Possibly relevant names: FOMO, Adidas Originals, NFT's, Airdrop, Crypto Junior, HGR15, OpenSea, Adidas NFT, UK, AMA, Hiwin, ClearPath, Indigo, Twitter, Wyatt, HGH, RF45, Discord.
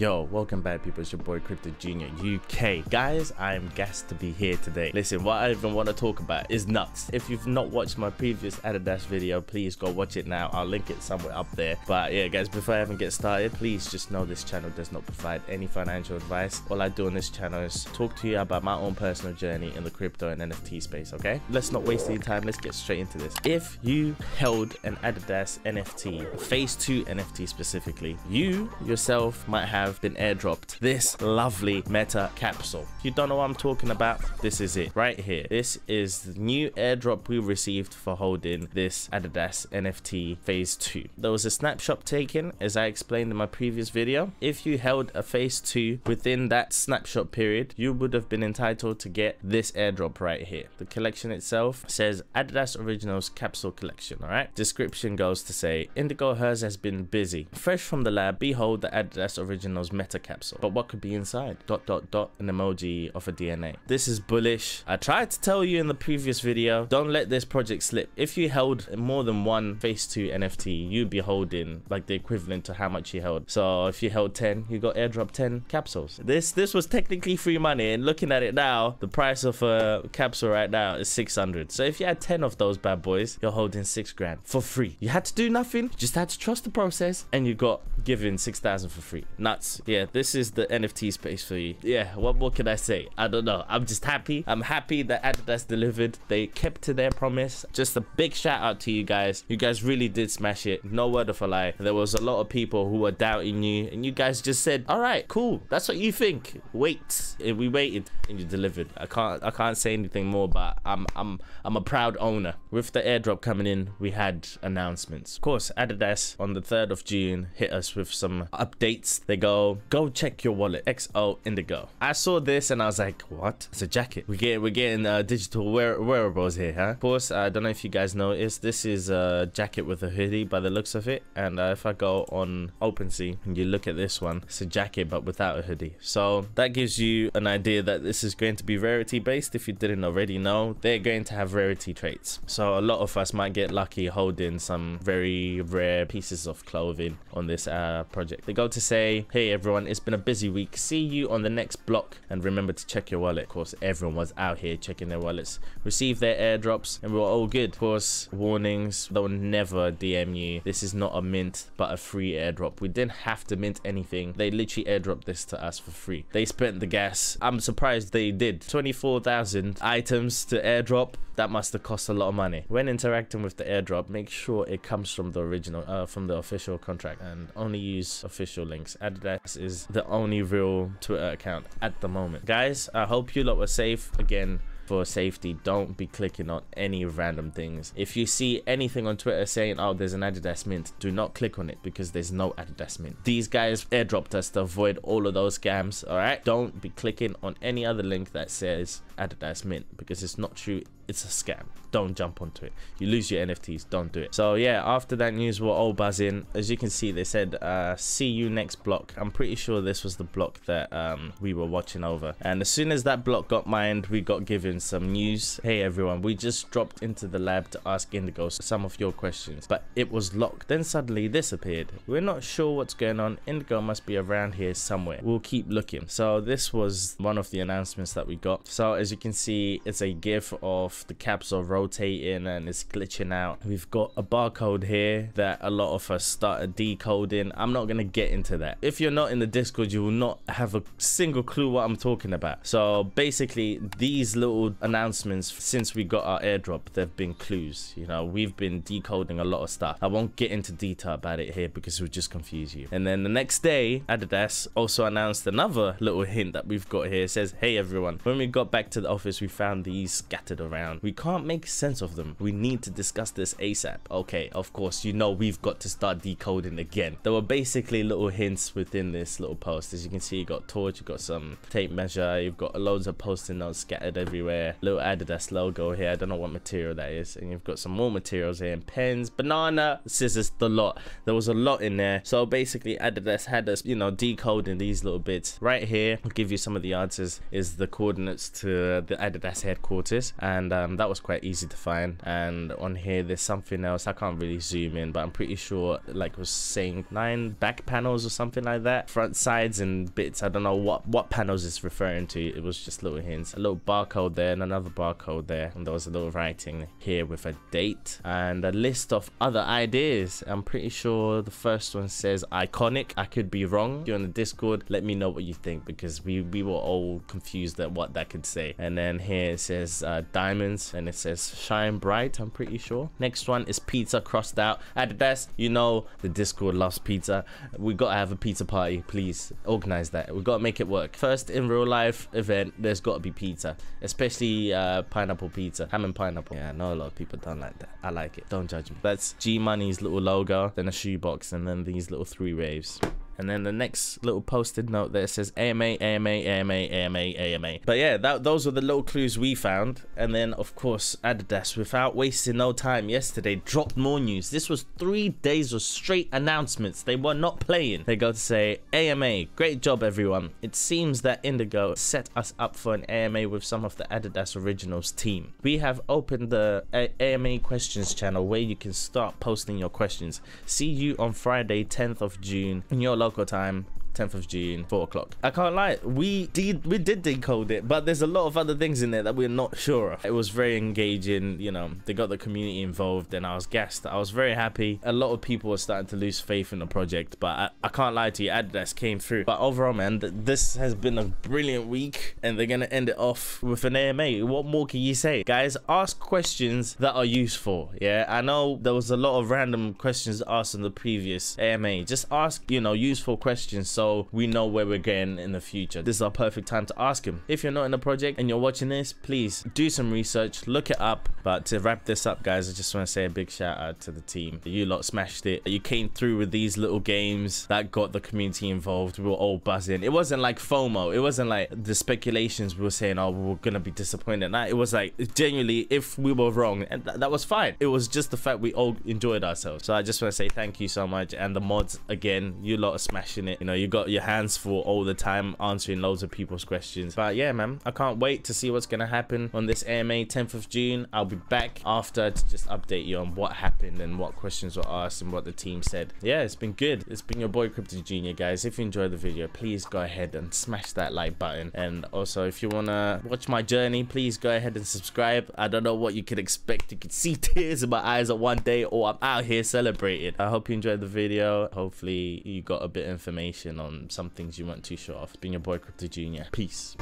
Yo, welcome back people, it's your boy Crypto Junior UK. Guys, I am gassed to be here today. Listen, what I even want to talk about is nuts. If you've not watched my previous Adidas video, please go watch it now. I'll link it somewhere up there. But yeah guys, before I even get started, please just know this channel does not provide any financial advice. All I do on this channel is talk to you about my own personal journey in the crypto and NFT space, okay? Let's not waste any time, let's get straight into this. If you held an Adidas NFT, phase 2 NFT specifically, you yourself might have been airdropped this lovely meta capsule. If you don't know what I'm talking about, this is it right here. This is the new airdrop we received for holding this Adidas NFT phase 2. There was a snapshot taken, as I explained in my previous video. If you held a phase 2 within that snapshot period, you would have been entitled to get this airdrop right here. The collection itself says Adidas Originals capsule collection. All right, description goes to say Indigo hers has been busy, fresh from the lab, behold the Adidas Originals meta capsule. But what could be inside? ... an emoji of a DNA. This is bullish. I tried to tell you in the previous video, don't let this project slip. If you held more than one phase 2 NFT, you'd be holding like the equivalent to how much you held. So if you held 10, you got airdrop 10 capsules. This was technically free money, and looking at it now, the price of a capsule right now is 600. So if you had 10 of those bad boys, you're holding 6 grand for free. You had to do nothing, you just had to trust the process, and you got given 6,000 for free. Nuts. Yeah, this is the NFT space for you. Yeah, what more can I say? I don't know. I'm just happy. I'm happy that Adidas delivered. They kept to their promise. Just a big shout out to you guys. You guys really did smash it. No word of a lie. There was a lot of people who were doubting you, and you guys just said, all right, cool. That's what you think. Wait. And we waited, and you delivered. I can't say anything more, but I'm a proud owner. With the airdrop coming in, we had announcements. Of course, Adidas on the 3rd of June hit us with some updates. They go check your wallet, XO Indigo. I saw this and I was like, what? It's a jacket. We're getting digital wearables here, huh? Of course, I don't know if you guys noticed, this is a jacket with a hoodie by the looks of it. And if I go on OpenSea and you look at this one, it's a jacket but without a hoodie. So that gives you an idea that this is going to be rarity based. If you didn't already know, they're going to have rarity traits. So a lot of us might get lucky holding some very rare pieces of clothing on this project. They go to say, hey everyone, it's been a busy week, see you on the next block, and remember to check your wallet. Of course, everyone was out here checking their wallets, received their airdrops, and we were all good. Of course, warnings, they'll never DM you. This is not a mint but a free airdrop. We didn't have to mint anything. They literally airdropped this to us for free. They spent the gas. I'm surprised they did. 24,000 items to airdrop. That must have cost a lot of money. When interacting with the airdrop, make sure it comes from the original from the official contract, and only use official links. Adidas is the only real Twitter account at the moment. Guys, I hope you lot were safe. Again, for safety, don't be clicking on any random things. If you see anything on Twitter saying, oh, there's an Adidas mint, do not click on it, because there's no Adidas mint. These guys airdropped us to avoid all of those scams, all right? Don't be clicking on any other link that says Adidas mint, because it's not true. It's a scam. Don't jump onto it. You lose your NFTs. Don't do it. So yeah, after that news, we're all buzzing. As you can see, they said, see you next block. I'm pretty sure this was the block that we were watching over. And as soon as that block got mined, we got given some news. Hey everyone, we just dropped into the lab to ask Indigo some of your questions, but it was locked. Then suddenly this appeared. We're not sure what's going on. Indigo must be around here somewhere. We'll keep looking. So this was one of the announcements that we got. So as you can see, it's a GIF of the capsule rotating and it's glitching out. We've got a barcode here that a lot of us started decoding. I'm not gonna get into that. If you're not in the Discord, you will not have a single clue what I'm talking about. So basically, these little announcements since we got our airdrop, they've been clues. You know, we've been decoding a lot of stuff. I won't get into detail about it here because it would just confuse you. And then the next day, Adidas also announced another little hint that we've got here. It says, hey everyone, when we got back to the office, we found these scattered around. We can't make sense of them. We need to discuss this ASAP. Okay, of course, you know we've got to start decoding again. There were basically little hints within this little post. As you can see, you got torch, you got some tape measure, you've got loads of post-it notes scattered everywhere. Little Adidas logo here. I don't know what material that is. And you've got some more materials here, and pens, banana, scissors, the lot. There was a lot in there. So basically, Adidas had us, you know, decoding these little bits. Right here, I'll give you some of the answers, is the coordinates to the Adidas headquarters. And that was quite easy to find. And on here there's something else, I can't really zoom in, but I'm pretty sure like it was saying 9 back panels or something like that, front sides and bits. I don't know what panels it's referring to. It was just little hints, a little barcode there and another barcode there, and there was a little writing here with a date and a list of other ideas. I'm pretty sure the first one says iconic. I could be wrong. If you're on the Discord, let me know what you think, because we were all confused at what that could say. And then here it says diamonds, and it says shine bright, I'm pretty sure. Next one is pizza crossed out. Adidas, you know the Discord loves pizza. We gotta have a pizza party, please organize that. We gotta make it work. First in real life event, there's gotta be pizza, especially pineapple pizza, ham and pineapple. Yeah, I know a lot of people don't like that. I like it, don't judge me. That's G Money's little logo, then a shoebox, and then these little three waves. And then the next little posted note there says AMA, AMA, AMA, AMA, AMA. But yeah, those were the little clues we found. And then, of course, Adidas, without wasting no time, yesterday dropped more news. This was 3 days of straight announcements. They were not playing. They go to say, AMA, great job, everyone. It seems that Indigo set us up for an AMA with some of the Adidas Originals team. We have opened the AMA questions channel where you can start posting your questions. See you on Friday, 10th of June in your local time, 10th of June, 4 o'clock. I can't lie, we did decode it, but there's a lot of other things in there that we're not sure of. It was very engaging, you know, they got the community involved, and I was gassed. I was very happy. A lot of people were starting to lose faith in the project, but I can't lie to you, Adidas came through. But overall, man, this has been a brilliant week, and they're gonna end it off with an AMA. What more can you say? Guys, ask questions that are useful. Yeah, I know there was a lot of random questions asked in the previous AMA. Just ask, you know, useful questions, so we know where we're going in the future. This is our perfect time to ask him. If you're not in the project and you're watching this, please do some research, look it up. But to wrap this up, guys, I just want to say a big shout out to the team. You lot smashed it. You came through with these little games that got the community involved. We were all buzzing. It wasn't like FOMO. It wasn't like the speculations we were saying, oh, we're gonna be disappointed. Nah, it was like genuinely, if we were wrong, and that was fine. It was just the fact we all enjoyed ourselves. So I just want to say thank you so much. And the mods, again, you lot are smashing it. You know, you got your hands full all the time answering loads of people's questions. But yeah, man, I can't wait to see what's gonna happen on this AMA, 10th of June. I'll be back after to just update you on what happened and what questions were asked and what the team said. Yeah, it's been good. It's been your boy Crypto Junior, guys. If you enjoyed the video, please go ahead and smash that like button, and also if you wanna watch my journey, please go ahead and subscribe. I don't know what you could expect. You could see tears in my eyes at one day, or I'm out here celebrating. I hope you enjoyed the video. Hopefully you got a bit of information on some things you weren't too sure of. It's been your boy Crypto Junior. Peace.